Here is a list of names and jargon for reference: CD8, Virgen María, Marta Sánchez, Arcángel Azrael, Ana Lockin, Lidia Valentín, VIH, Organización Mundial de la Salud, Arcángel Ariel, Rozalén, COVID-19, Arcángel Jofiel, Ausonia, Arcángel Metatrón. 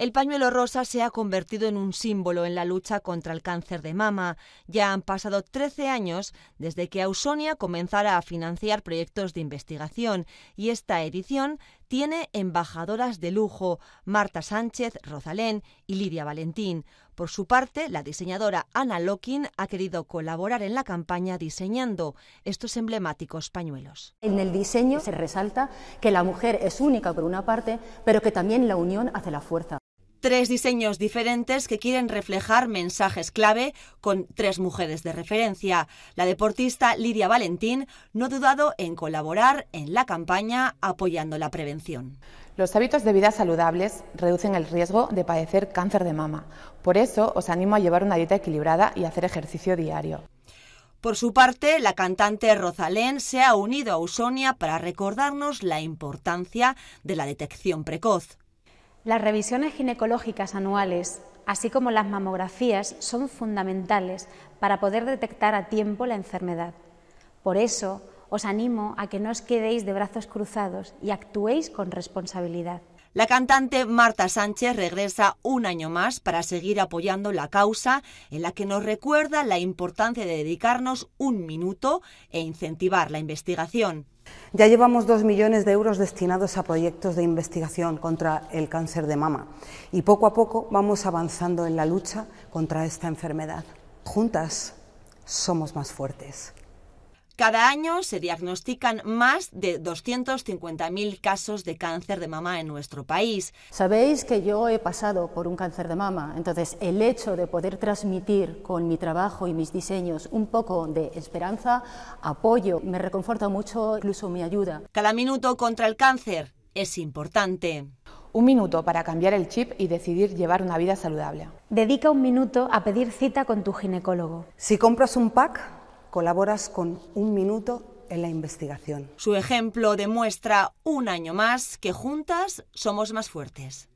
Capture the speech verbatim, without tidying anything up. El pañuelo rosa se ha convertido en un símbolo en la lucha contra el cáncer de mama. Ya han pasado trece años desde que Ausonia comenzara a financiar proyectos de investigación y esta edición tiene embajadoras de lujo, Marta Sánchez, Rozalén y Lidia Valentín. Por su parte, la diseñadora Ana Lockin ha querido colaborar en la campaña diseñando estos emblemáticos pañuelos. En el diseño se resalta que la mujer es única por una parte, pero que también la unión hace la fuerza. Tres diseños diferentes que quieren reflejar mensajes clave con tres mujeres de referencia. La deportista Lidia Valentín no ha dudado en colaborar en la campaña apoyando la prevención. Los hábitos de vida saludables reducen el riesgo de padecer cáncer de mama. Por eso os animo a llevar una dieta equilibrada y hacer ejercicio diario. Por su parte, la cantante Rozalén se ha unido a Ausonia para recordarnos la importancia de la detección precoz. Las revisiones ginecológicas anuales, así como las mamografías, son fundamentales para poder detectar a tiempo la enfermedad. Por eso, os animo a que no os quedéis de brazos cruzados y actuéis con responsabilidad. La cantante Marta Sánchez regresa un año más para seguir apoyando la causa en la que nos recuerda la importancia de dedicarnos un minuto e incentivar la investigación. Ya llevamos dos millones de euros destinados a proyectos de investigación contra el cáncer de mama y poco a poco vamos avanzando en la lucha contra esta enfermedad. Juntas somos más fuertes. Cada año se diagnostican más de doscientos cincuenta mil casos de cáncer de mama en nuestro país. Sabéis que yo he pasado por un cáncer de mama, entonces el hecho de poder transmitir con mi trabajo y mis diseños un poco de esperanza, apoyo, me reconforta mucho, incluso me ayuda. Cada minuto contra el cáncer es importante. Un minuto para cambiar el chip y decidir llevar una vida saludable. Dedica un minuto a pedir cita con tu ginecólogo. Si compras un pack, colaboras con un minuto en la investigación. Su ejemplo demuestra un año más que juntas somos más fuertes.